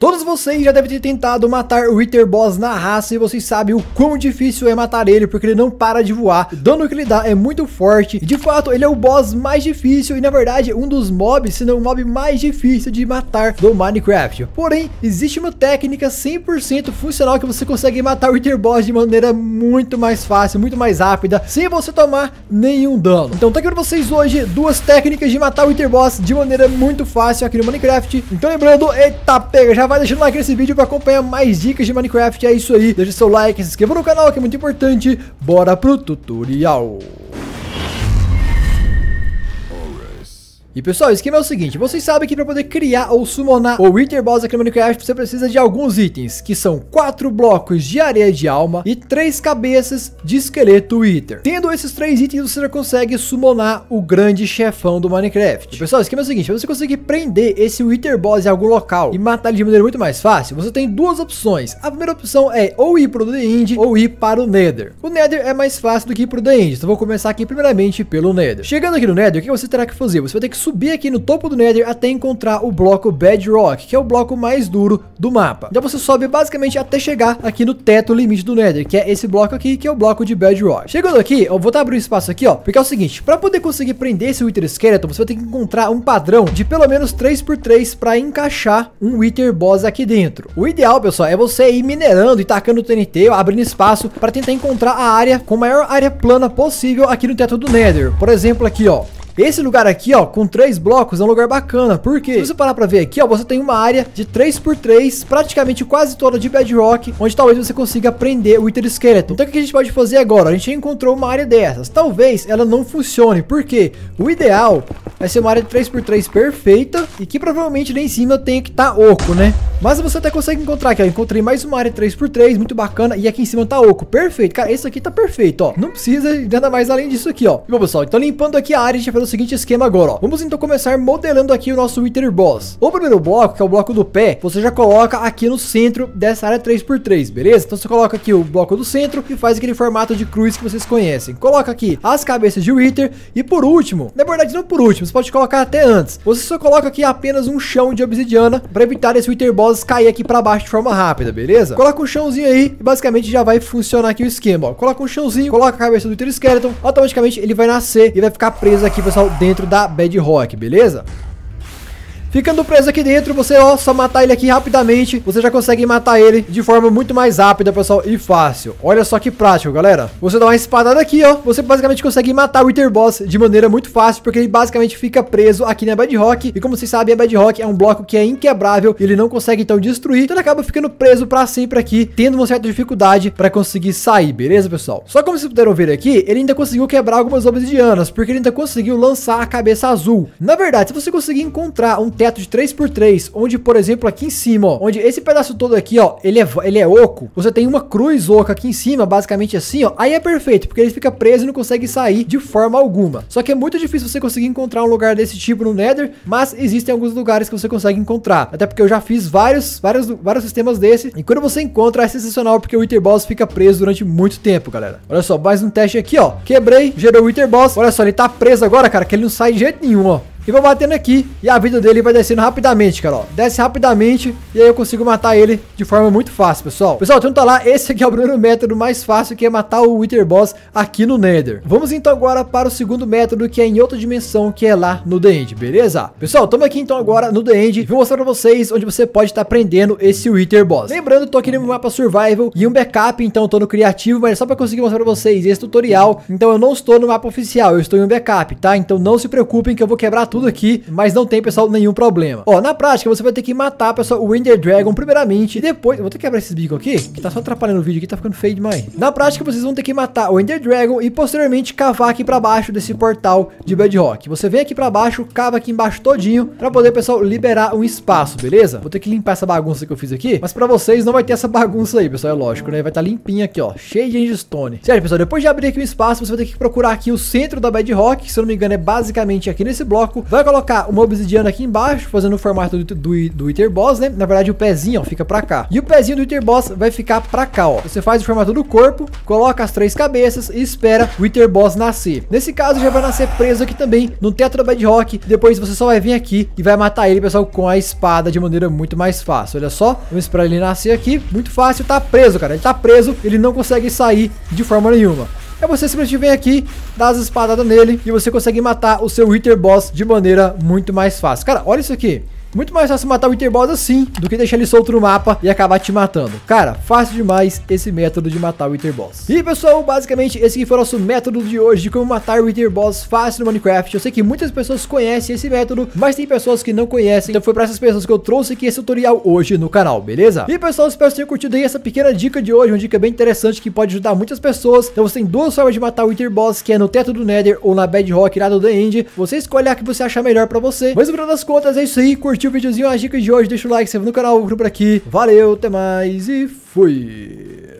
Todos vocês já devem ter tentado matar o Wither Boss na raça e vocês sabem o quão difícil é matar ele, porque ele não para de voar, o dano que ele dá é muito forte, e de fato ele é o boss mais difícil e na verdade um dos mobs, se não o mob mais difícil de matar do Minecraft. Porém, existe uma técnica 100% funcional que você consegue matar o Wither Boss de maneira muito mais fácil, muito mais rápida, sem você tomar nenhum dano. Então tá aqui pra vocês hoje, duas técnicas de matar o Wither Boss de maneira muito fácil aqui no Minecraft. Então lembrando, eita pega, já vai deixando like nesse vídeo para acompanhar mais dicas de Minecraft. É isso aí, deixa seu like, se inscreva no canal que é muito importante. Bora pro tutorial. E pessoal, o esquema é o seguinte, vocês sabem que para poder criar ou summonar o Wither Boss aqui no Minecraft, você precisa de alguns itens, que são 4 blocos de areia de alma e 3 cabeças de esqueleto Wither. Tendo esses 3 itens, você já consegue summonar o grande chefão do Minecraft. E pessoal, o esquema é o seguinte, para você conseguir prender esse Wither Boss em algum local e matar ele de maneira muito mais fácil, você tem duas opções. A primeira opção é ou ir para o The End ou ir para o Nether. O Nether é mais fácil do que ir para o The End, então vou começar aqui primeiramente pelo Nether. Chegando aqui no Nether, o que você terá que fazer? Você vai ter que subir aqui no topo do Nether até encontrar o bloco Bedrock, que é o bloco mais duro do mapa. Então você sobe basicamente até chegar aqui no teto limite do Nether, que é esse bloco aqui, que é o bloco de Bedrock. Chegando aqui, eu vou abrir um espaço aqui, ó, porque é o seguinte, para poder conseguir prender esse Wither Skeleton, você vai ter que encontrar um padrão de pelo menos 3x3 para encaixar um Wither Boss aqui dentro. O ideal, pessoal, é você ir minerando e tacando o TNT, ó, abrindo espaço para tentar encontrar a área com a maior área plana possível aqui no teto do Nether. Por exemplo, aqui, ó. Esse lugar aqui, ó, com 3 blocos é um lugar bacana, porque se você parar pra ver aqui, ó, você tem uma área de 3x3 praticamente quase toda de Bedrock, onde talvez você consiga prender o Wither Skeleton. Então o que a gente pode fazer agora? A gente encontrou uma área dessas, talvez ela não funcione, porque o ideal vai ser uma área de 3x3 perfeita e que provavelmente lá em cima tem que estar oco, né? Mas você até consegue encontrar aqui, ó, encontrei mais uma área 3x3, muito bacana, e aqui em cima tá oco, perfeito, cara, esse aqui tá perfeito, ó, não precisa de nada mais além disso aqui, ó. E bom pessoal, então limpando aqui a área, a gente vai o seguinte esquema agora, ó. Vamos então começar modelando aqui o nosso Wither Boss. O primeiro bloco, que é o bloco do pé, você já coloca aqui no centro dessa área 3x3, beleza? Então você coloca aqui o bloco do centro e faz aquele formato de cruz que vocês conhecem. Coloca aqui as cabeças de Wither e por último, na verdade não por último, você pode colocar até antes. Você só coloca aqui apenas um chão de obsidiana para evitar esse Wither Boss cair aqui para baixo de forma rápida, beleza? Coloca um chãozinho aí e basicamente já vai funcionar aqui o esquema, ó. Coloca um chãozinho, coloca a cabeça do Wither Skeleton, automaticamente ele vai nascer e vai ficar preso aqui, pessoal, dentro da Bedrock, beleza? Ficando preso aqui dentro, você, ó, só matar ele aqui rapidamente, você já consegue matar ele de forma muito mais rápida, pessoal, e fácil. Olha só que prático, galera. Você dá uma espadada aqui, ó, você basicamente consegue matar o Wither Boss de maneira muito fácil, porque ele basicamente fica preso aqui na Bedrock, e como vocês sabem, a Bedrock é um bloco que é inquebrável, ele não consegue, então, destruir, então ele acaba ficando preso pra sempre aqui, tendo uma certa dificuldade pra conseguir sair, beleza, pessoal? Só como vocês puderam ver aqui, ele ainda conseguiu quebrar algumas obsidianas, porque ele ainda conseguiu lançar a cabeça azul. Na verdade, se você conseguir encontrar um teto de 3x3, onde, por exemplo, aqui em cima, ó, onde esse pedaço todo aqui, ó, ele é oco, você tem uma cruz oca aqui em cima, basicamente assim, ó, aí é perfeito, porque ele fica preso e não consegue sair de forma alguma. Só que é muito difícil você conseguir encontrar um lugar desse tipo no Nether, mas existem alguns lugares que você consegue encontrar, até porque eu já fiz vários sistemas desse, e quando você encontra é sensacional, porque o Wither Boss fica preso durante muito tempo, galera. Olha só, mais um teste aqui, ó, quebrei, gerou o Wither Boss, olha só, ele tá preso agora, cara, que ele não sai de jeito nenhum, ó. E vou batendo aqui, e a vida dele vai descendo rapidamente, cara, ó. Desce rapidamente, e aí eu consigo matar ele de forma muito fácil, pessoal. Pessoal, então tá lá, esse aqui é o primeiro método mais fácil, que é matar o Wither Boss aqui no Nether. Vamos então agora para o segundo método, que é em outra dimensão, que é lá no The End, beleza? Pessoal, estamos aqui então agora no The End, vou mostrar pra vocês onde você pode estar prendendo esse Wither Boss. Lembrando, tô aqui no mapa Survival e um backup, então tô no criativo, mas é só pra conseguir mostrar pra vocês esse tutorial. Então eu não estou no mapa oficial, eu estou em um backup, tá? Então não se preocupem que eu vou quebrar tudo aqui, mas não tem, pessoal, nenhum problema. Ó, na prática, você vai ter que matar, pessoal, o Ender Dragon primeiramente, e depois... Vou ter que quebrar esses bicos aqui, que tá só atrapalhando o vídeo aqui, tá ficando feio demais. Na prática, vocês vão ter que matar o Ender Dragon e posteriormente cavar aqui pra baixo desse portal de Bedrock. Você vem aqui pra baixo, cava aqui embaixo todinho, pra poder, pessoal, liberar um espaço, beleza? Vou ter que limpar essa bagunça que eu fiz aqui, mas pra vocês não vai ter essa bagunça aí, pessoal, é lógico, né? Vai tá limpinho aqui, ó, cheio de Endstone. Sério, pessoal, depois de abrir aqui um espaço, você vai ter que procurar aqui o centro da Bedrock, que, se eu não me engano, é basicamente aqui nesse bloco. pouco. Vai colocar uma obsidiana aqui embaixo, fazendo o formato do Wither Boss, né? Na verdade, o pezinho, ó, fica pra cá. E o pezinho do Wither Boss vai ficar pra cá, ó. Você faz o formato do corpo, coloca as três cabeças e espera o Wither Boss nascer. Nesse caso, já vai nascer preso aqui também, no teto da Bedrock. Depois você só vai vir aqui e vai matar ele, pessoal, com a espada de maneira muito mais fácil. Olha só, vamos esperar ele nascer aqui. Muito fácil, tá preso, cara. Ele tá preso, ele não consegue sair de forma nenhuma. É você simplesmente vem aqui, dá as espadadas nele e você consegue matar o seu Wither Boss de maneira muito mais fácil. Cara, olha isso aqui. Muito mais fácil matar o Wither Boss assim do que deixar ele solto no mapa e acabar te matando. Cara, fácil demais esse método de matar o Wither Boss. E pessoal, basicamente esse aqui foi o nosso método de hoje de como matar o Wither Boss fácil no Minecraft. Eu sei que muitas pessoas conhecem esse método, mas tem pessoas que não conhecem. Então foi para essas pessoas que eu trouxe aqui esse tutorial hoje no canal, beleza? E pessoal, espero que tenham curtido aí essa pequena dica de hoje, uma dica bem interessante que pode ajudar muitas pessoas. Então você tem duas formas de matar o Wither Boss, que é no teto do Nether ou na Bedrock lá do The End. Você escolhe a que você achar melhor para você. Mas no final das contas é isso aí. Curtiu o videozinho, as dicas de hoje, deixa o like, se inscreve no canal, eu vou por aqui. Valeu, até mais e fui!